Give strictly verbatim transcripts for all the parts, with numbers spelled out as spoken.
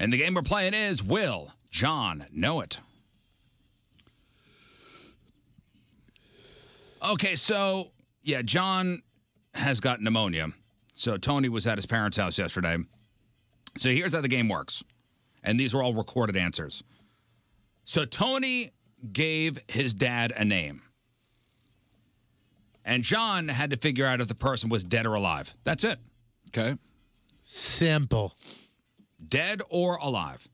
And the game we're playing is Will John Know It? Okay, so, yeah, John has got pneumonia. So Tony was at his parents' house yesterday. So here's how the game works. And these are all recorded answers. So Tony gave his dad a name. And John had to figure out if the person was dead or alive. That's it. Okay. Simple. Dead or alive.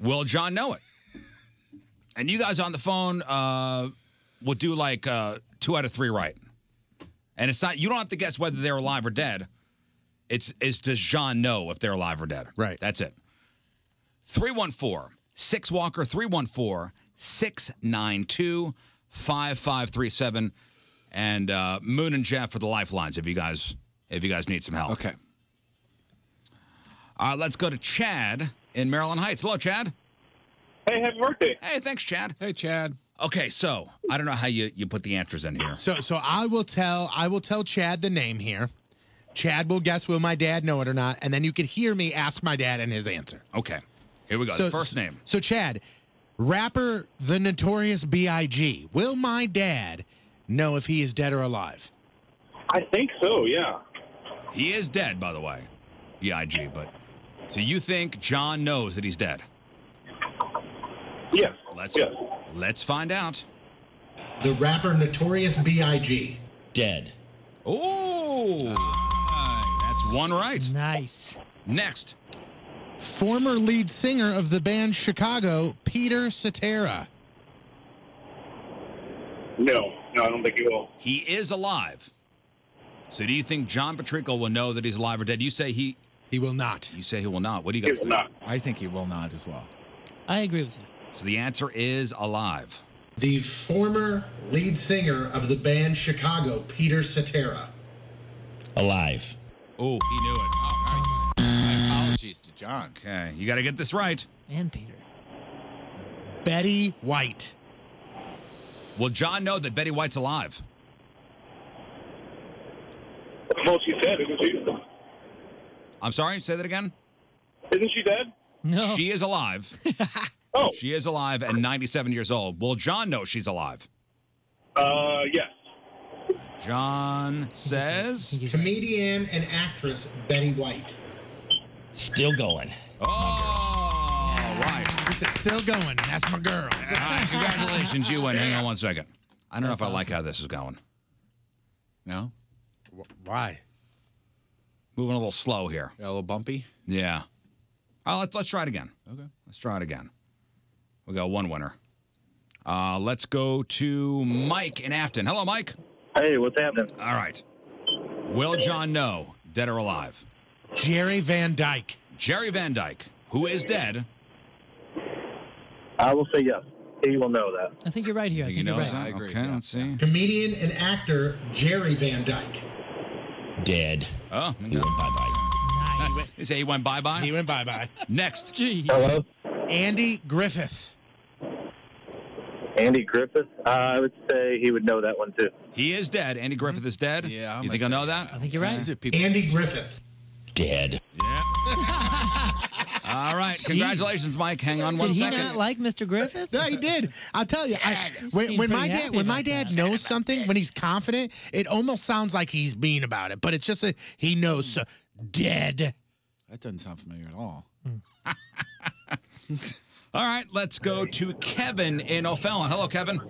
Will John know it? And you guys on the phone uh, will do like uh, two out of three right. And it's not, you don't have to guess whether they're alive or dead. It's, it's does John know if they're alive or dead? Right. That's it. three one four, six Walker, three one four, six nine two, five five three seven. And uh, Moon and Jeff for the lifelines if you guys, if you guys need some help. Okay. All right, let's go to Chad in Maryland Heights. Hello, Chad. Hey, happy birthday. Hey, thanks, Chad. Hey, Chad. Okay, so I don't know how you, you put the answers in here. So so I will tell I will tell Chad the name here. Chad will guess will my dad know it or not, and then you could hear me ask my dad and his answer. Okay. Here we go. So, first name. So Chad, rapper the Notorious B I G Will my dad know if he is dead or alive? I think so, yeah. He is dead, by the way. B I G, but so you think John knows that he's dead? Yeah. Let's yeah. Let's find out. The rapper Notorious B I G Dead. Ooh. Nice. That's one right. Nice. Next. Former lead singer of the band Chicago, Peter Cetera. No. No, I don't think he will. He is alive. So do you think John Patrico will know that he's alive or dead? You say he... He will not. You say he will not. What do you guys think? He will not. I think he will not as well. I agree with you. So the answer is alive. The former lead singer of the band Chicago, Peter Cetera. Alive. Oh, he knew it. Oh, nice. My apologies to John. Okay, you got to get this right. And Peter. Betty White. Will John know that Betty White's alive? Well, she said it was you. I'm sorry, say that again? Isn't she dead? No. She is alive. Oh. She is alive and ninety-seven years old. Will John know she's alive? Uh, yes. John says? Comedian and actress Betty White. Still going. That's oh, all right. He said, still going. That's my girl. All right, congratulations. You win. Yeah. Hang on one second. I don't That's know if I awesome. like how this is going. No? Why? Moving a little slow here. Got a little bumpy? Yeah. All right, let's, let's try it again. Okay. Let's try it again. We got one winner. Uh, let's go to Mike in Afton. Hello, Mike. Hey, what's happening? All right. Will John know, dead or alive? Jerry Van Dyke. Jerry Van Dyke, who is dead. I will say yes. He will know that. I think you're right here. I think, think you know right. I agree. Okay, yeah. Let's see. Comedian and actor Jerry Van Dyke. Dead. Oh, he went bye-bye. Nice. You say he went bye-bye? He went bye-bye. Next. Gee. Hello? Andy Griffith. Andy Griffith? Uh, I would say he would know that one, too. He is dead. Andy Griffith is dead? Yeah. I'm you think I'll know that? I think you're right. Is it people? Andy Griffith. Dead. Yeah. All right. Jeez. Congratulations, Mike. Hang on one did second. Did he not like Mister Griffith? No, he did. I'll tell you. I, when, when, my dad, when my dad that. knows something, when he's confident, it almost sounds like he's mean about it, but it's just that he knows. So, dead. That doesn't sound familiar at all. Mm. All right, let's go to Kevin in O'Fallon. Hello, Kevin.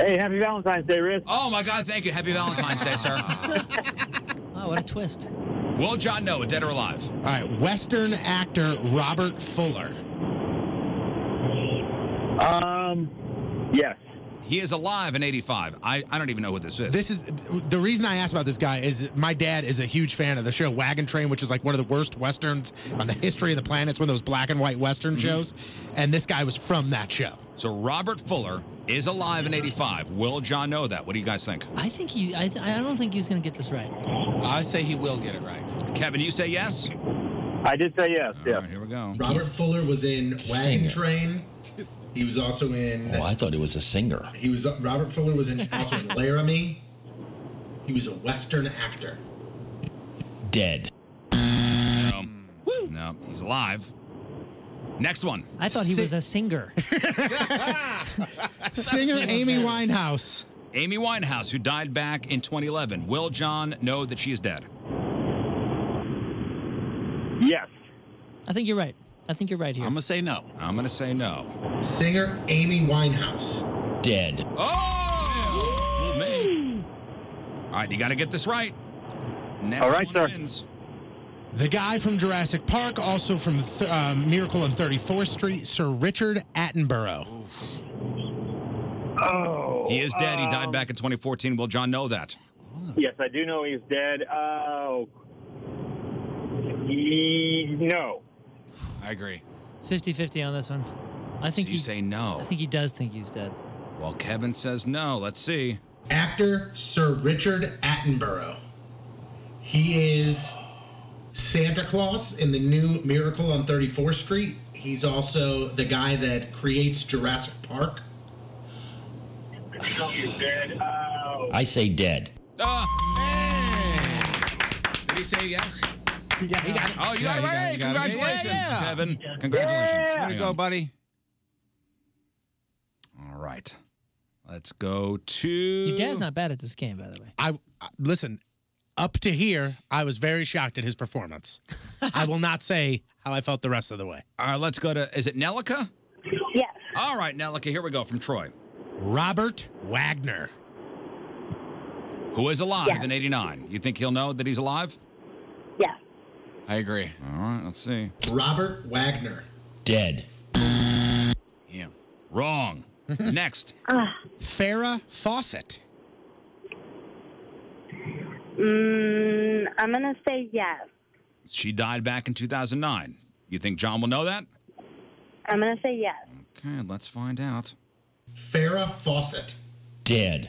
Hey, happy Valentine's Day, Riz. Oh, my God, thank you. Happy Valentine's Day, sir. Wow, what a twist. Will John know, dead or alive? All right, Western actor Robert Fuller. Um, yes. He is alive in eighty-five. I, I don't even know what this is. This is the reason I asked about this guy is my dad is a huge fan of the show Wagon Train, which is like one of the worst Westerns on the history of the planet. It's one of those black and white Western mm-hmm. shows. And this guy was from that show. So Robert Fuller is alive in eighty-five. Will John know that? What do you guys think? I think he, I, th I don't think he's going to get this right. I say he will get it right. Kevin, you say yes? I did say yes, All yeah. Right, here we go. Robert Fuller was in Wagon Train. He was also in... Oh, I thought he was a singer. He was... Robert Fuller was in, also in Laramie. He was a Western actor. Dead. Um, Woo! Um, he's alive. Next one. I thought he Sing was a singer. Singer Amy Winehouse. Amy Winehouse, who died back in twenty eleven. Will John know that she is dead? Yes. I think you're right. I think you're right here. I'm going to say no. I'm going to say no. Singer Amy Winehouse. Dead. Oh! Yeah. Fooled me. All right, you got to get this right. Next All right, sir. Wins. The guy from Jurassic Park, also from th uh, Miracle on thirty-fourth Street, Sir Richard Attenborough. Oh. He is dead. Um, he died back in twenty fourteen. Will John know that? Yes, I do know he's dead. Oh. He, no. I agree. fifty fifty on this one. I think so you he, say no. I think he does think he's dead. Well, Kevin says no. Let's see. Actor Sir Richard Attenborough. He is Santa Claus in the new Miracle on thirty-fourth Street. He's also the guy that creates Jurassic Park. Dead. Oh. I say dead. Oh, man. Did he say yes? Yeah, he got it. Oh, you yeah, got it right. Got Congratulations, yeah, yeah. Kevin. Congratulations. Yeah. Way to go, buddy. All right. Let's go to... Your dad's not bad at this game, by the way. I, I Listen, up to here, I was very shocked at his performance. I will not say how I felt the rest of the way. All right, let's go to... Is it Nelica? Yes. All right, Nelica, here we go from Troy. Robert Wagner. Who is alive yes. in eighty-nine. You think he'll know that he's alive? Yes. I agree. All right, let's see. Robert Wagner. Dead. Yeah. Wrong. Next. Uh. Farrah Fawcett. Mm, I'm going to say yes. She died back in two thousand nine. You think John will know that? I'm going to say yes. Okay, let's find out. Farrah Fawcett. Dead.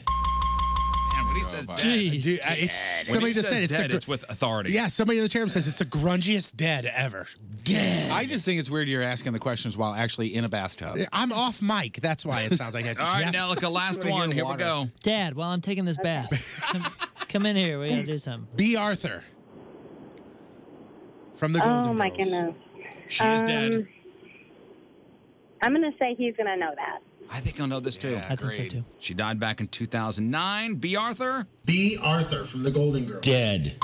When he says dead, Jeez, I, it's, dead. Somebody just said it's dead, the, it's with authority. Yeah, somebody in the chair says it's the grungiest dead ever. Dead. I just think it's weird you're asking the questions while actually in a bathtub. I'm off mic. That's why it sounds like it's All right, Nelica, last one. Here water. we go. Dad, while I'm taking this bath, come, come in here. We're going to do something. B. Arthur from The Golden Girls. Oh, my Girls. goodness. She um, is dead. I'm going to say he's going to know that. I think I'll know this, too. Yeah, I think so, too. She died back in two thousand nine. B. Arthur? B. Arthur from The Golden Girls. Dead.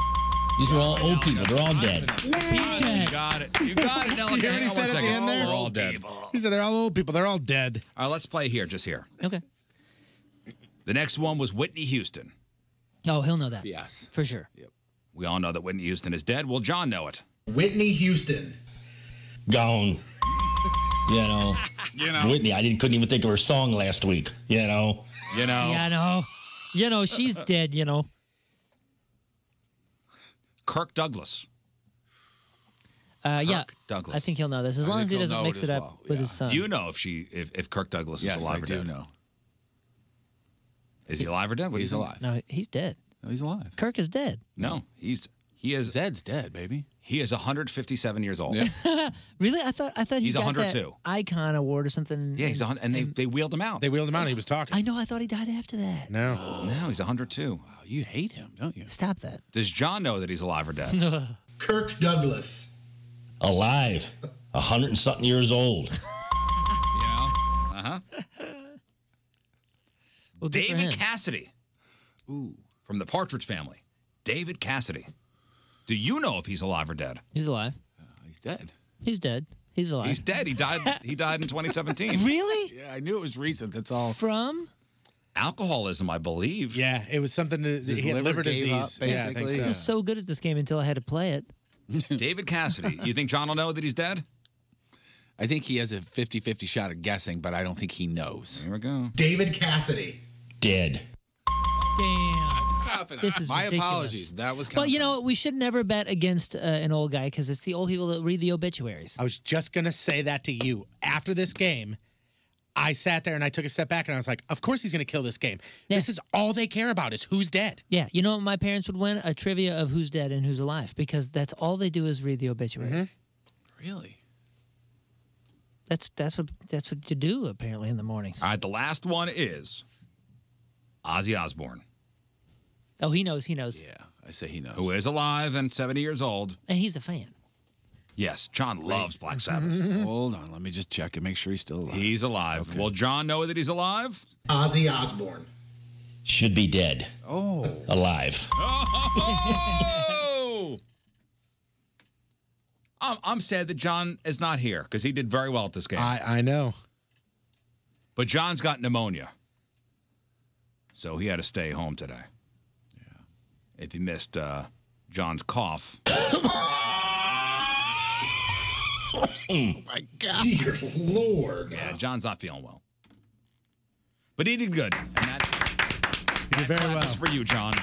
These are all oh, old people. They're all dead. Yeah. You got it. You got it, Nelica. You already said at the end there? They're all dead. He said they're all old people. They're all dead. All right, let's play here, just here. Okay. The next one was Whitney Houston. Oh, he'll know that. Yes. For sure. Yep. We all know that Whitney Houston is dead. Will John know it? Whitney Houston. Gone. You know, you know, Whitney, I didn't, couldn't even think of her song last week. You know. You know. You know. You know, she's dead, you know. Kirk Douglas. Uh, Kirk yeah. Douglas. I think he'll know this. As I long as he doesn't mix it, it up well. with yeah. his son. Do you know if she if, if Kirk Douglas yes, is alive I or dead? Yes, I do know. Is he, he alive or dead? What he's alive. No, he's dead. No, he's alive. Kirk is dead. No, he's... He is Zed's dead, baby. He is one hundred fifty-seven years old. Yeah. Really? I thought I thought he he's got one hundred two. That icon award or something. Yeah, he's a, and they and, they wheeled him out. They wheeled him out. And he was talking. I know. I thought he died after that. No, oh. no, he's one hundred two. Wow, you hate him, don't you? Stop that. Does John know that he's alive or dead? Kirk Douglas, alive, one hundred and something years old. You know? Uh huh. Well, David Cassidy, ooh, from The Partridge Family. David Cassidy. Do you know if he's alive or dead? He's alive. Uh, he's dead. He's dead. He's alive. He's dead. He died. He died in twenty seventeen. Really? Yeah, I knew it was recent. That's all. From alcoholism, I believe. Yeah, it was something. To, His he had liver, liver disease. Up, yeah, I think so. I was so good at this game until I had to play it. David Cassidy. You think John will know that he's dead? I think he has a fifty fifty shot at guessing, but I don't think he knows. Here we go. David Cassidy. Dead. Damn. This is My ridiculous. apologies. That was kind But, of you know, we should never bet against uh, an old guy because it's the old people that read the obituaries. I was just going to say that to you. After this game, I sat there and I took a step back and I was like, of course he's going to kill this game. Yeah. This is all they care about is who's dead. Yeah. You know what my parents would win? A trivia of who's dead and who's alive because that's all they do is read the obituaries. Mm-hmm. Really? That's, that's, what, that's what you do, apparently, in the mornings. All right. The last one is Ozzy Osbourne. Oh, he knows, he knows. Yeah, I say he knows. Who is alive and seventy years old. And he's a fan. Yes, John loves Black Sabbath. Hold on, let me just check and make sure he's still alive. He's alive. Okay. Will John know that he's alive? Ozzy Osbourne. Should be dead. Oh. Alive. Oh! I'm, I'm sad that John is not here, because he did very well at this game. I, I know. But John's got pneumonia, so he had to stay home today. Yeah. If you missed uh, John's cough... Oh, my God. Dear Lord. Yeah, John's not feeling well. But he did good. And that, that clap is for you, John.